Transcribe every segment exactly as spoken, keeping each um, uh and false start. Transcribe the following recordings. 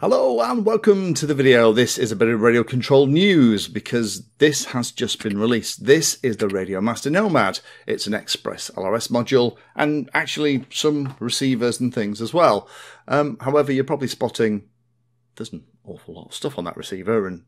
Hello and welcome to the video. This is a bit of radio control news because this has just been released. This is the RadioMaster Nomad. It's an Express L R S module and actually some receivers and things as well. Um, however, you're probably spotting there's an awful lot of stuff on that receiver and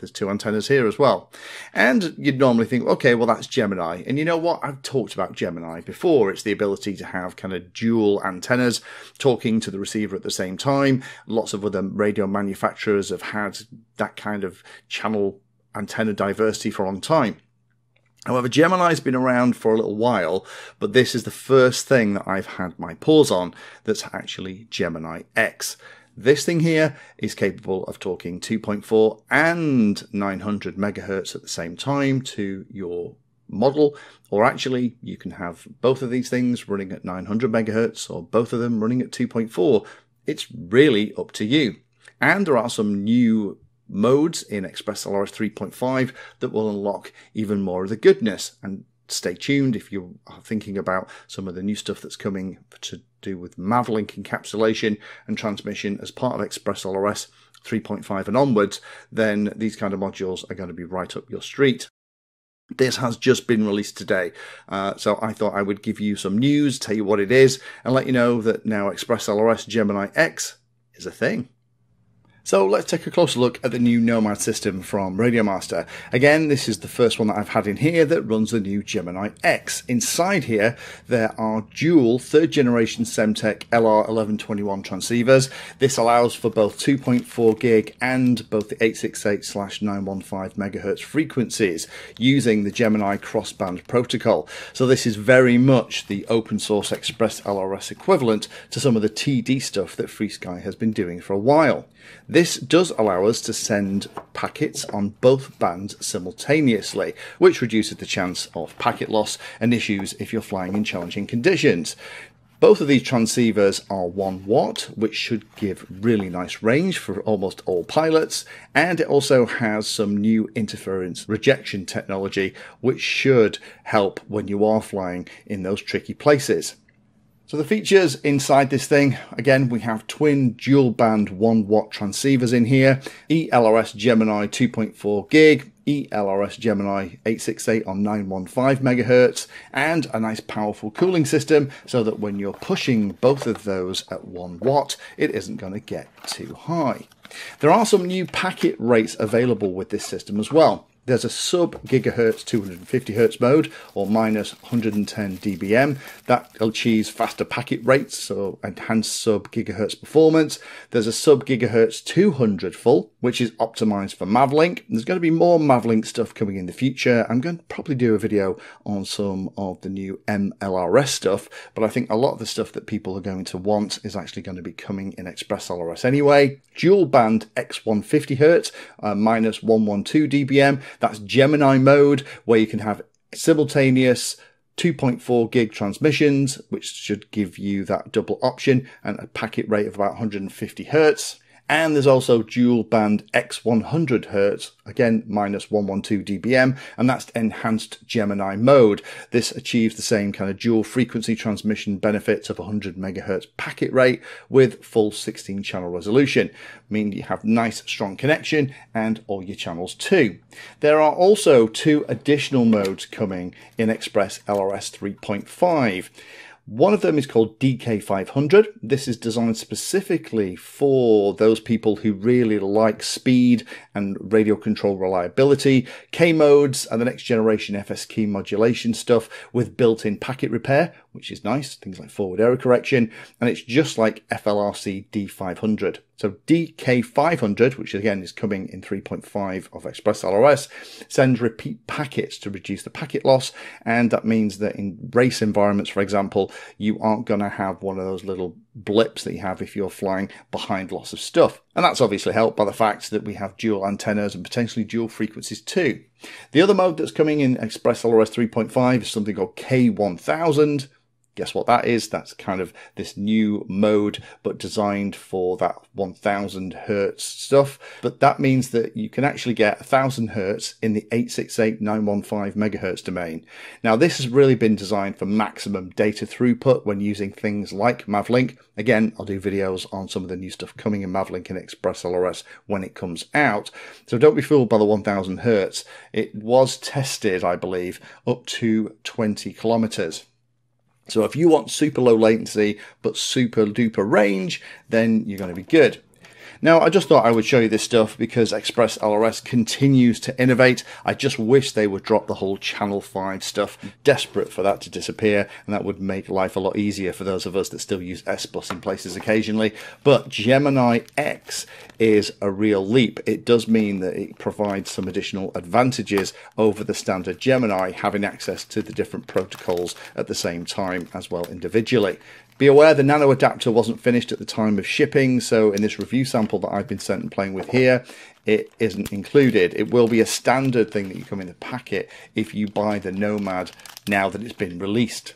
there's two antennas here as well. And you'd normally think, okay, well, that's Gemini. And you know what? I've talked about Gemini before. It's the ability to have kind of dual antennas talking to the receiver at the same time. Lots of other radio manufacturers have had that kind of channel antenna diversity for a long time. However, Gemini's been around for a little while, but this is the first thing that I've had my paws on that's actually Gemini X. This thing here is capable of talking two point four and nine hundred megahertz at the same time to your model, or actually you can have both of these things running at nine hundred megahertz or both of them running at two point four. It's really up to you. And there are some new modes in ExpressLRS three point five that will unlock even more of the goodness. And stay tuned if you are thinking about some of the new stuff that's coming to do with Mavlink encapsulation and transmission as part of ExpressLRS three point five and onwards, then these kind of modules are going to be right up your street. This has just been released today, uh, so I thought I would give you some news, tell you what it is, and let you know that now ExpressLRS Gemini X is a thing. So let's take a closer look at the new Nomad system from RadioMaster. Again, this is the first one that I've had in here that runs the new Gemini X. Inside here, there are dual third generation Semtech L R eleven twenty-one transceivers. This allows for both two point four gig and both the eight sixty-eight slash nine fifteen megahertz frequencies using the Gemini crossband protocol. So this is very much the open source Express L R S equivalent to some of the T D stuff that FreeSky has been doing for a while. This does allow us to send packets on both bands simultaneously, which reduces the chance of packet loss and issues if you're flying in challenging conditions. Both of these transceivers are one watt, which should give really nice range for almost all pilots, and it also has some new interference rejection technology, which should help when you are flying in those tricky places. So the features inside this thing, again, we have twin dual band one watt transceivers in here, E L R S Gemini two point four gig, E L R S Gemini eight sixty-eight on nine fifteen megahertz, and a nice powerful cooling system so that when you're pushing both of those at one watt, it isn't going to get too high. There are some new packet rates available with this system as well. There's a sub-gigahertz two hundred fifty hertz mode, or minus one hundred ten dBm, that achieves faster packet rates, so enhanced sub-gigahertz performance. There's a sub-gigahertz two hundred full, which is optimized for Mavlink. There's going to be more Mavlink stuff coming in the future. I'm going to probably do a video on some of the new M L R S stuff, but I think a lot of the stuff that people are going to want is actually going to be coming in ExpressLRS anyway. Dual-band X one fifty hertz, uh, minus one hundred twelve dBm. That's Gemini mode, where you can have simultaneous two point four gig transmissions, which should give you that double option and a packet rate of about one hundred fifty hertz. And there's also dual band X one hundred hertz, again, minus one hundred twelve dBm, and that's enhanced Gemini mode. This achieves the same kind of dual frequency transmission benefits of one hundred megahertz packet rate with full sixteen channel resolution, meaning you have nice strong connection and all your channels too. There are also two additional modes coming in Express L R S three point five. One of them is called D K five hundred. This is designed specifically for those people who really like speed and radio control reliability, K modes and the next generation F S key modulation stuff with built-in packet repair, which is nice, things like forward error correction, and it's just like F L R C D five hundred. So D K five hundred, which again is coming in three point five of ExpressLRS, sends repeat packets to reduce the packet loss. And that means that in race environments, for example, you aren't going to have one of those little blips that you have if you're flying behind lots of stuff. And that's obviously helped by the fact that we have dual antennas and potentially dual frequencies too. The other mode that's coming in ExpressLRS three point five is something called K one thousand. Guess what that is? That's kind of this new mode, but designed for that one thousand hertz stuff. But that means that you can actually get one thousand hertz in the eight six eight nine one five megahertz domain. Now, this has really been designed for maximum data throughput when using things like Mavlink. Again, I'll do videos on some of the new stuff coming in Mavlink and ExpressLRS when it comes out. So don't be fooled by the one thousand hertz. It was tested, I believe, up to twenty kilometers. So if you want super low latency, but super duper range, then you're going to be good. Now, I just thought I would show you this stuff because ExpressLRS continues to innovate. I just wish they would drop the whole Channel five stuff. Desperate for that to disappear, and that would make life a lot easier for those of us that still use S bus in places occasionally. But Gemini X is a real leap. It does mean that it provides some additional advantages over the standard Gemini, having access to the different protocols at the same time as well individually. Be aware the nano adapter wasn't finished at the time of shipping, so in this review sample that I've been sent and playing with here, it isn't included. It will be a standard thing that you come in the packet if you buy the Nomad now that it's been released.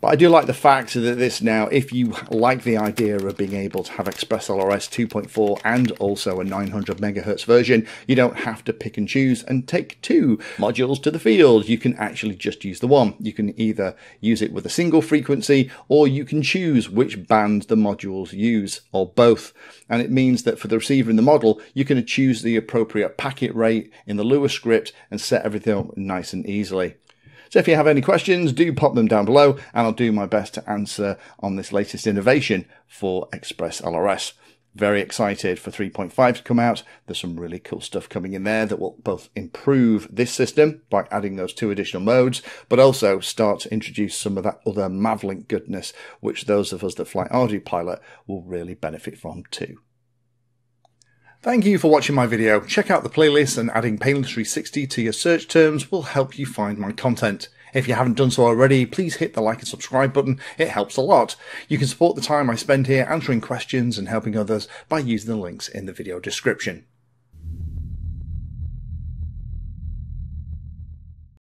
But I do like the fact that this now, if you like the idea of being able to have ExpressLRS two point four and also a nine hundred megahertz version, you don't have to pick and choose and take two modules to the field. You can actually just use the one. You can either use it with a single frequency, or you can choose which band the modules use, or both. And it means that for the receiver in the model, you can choose the appropriate packet rate in the Lua script and set everything up nice and easily. So if you have any questions, do pop them down below, and I'll do my best to answer on this latest innovation for ExpressLRS. Very excited for three point five to come out. There's some really cool stuff coming in there that will both improve this system by adding those two additional modes, but also start to introduce some of that other Mavlink goodness, which those of us that fly Ardu Pilot will really benefit from too. Thank you for watching my video. Check out the playlist, and adding Painless three sixty to your search terms will help you find my content. If you haven't done so already, please hit the like and subscribe button. It helps a lot. You can support the time I spend here answering questions and helping others by using the links in the video description.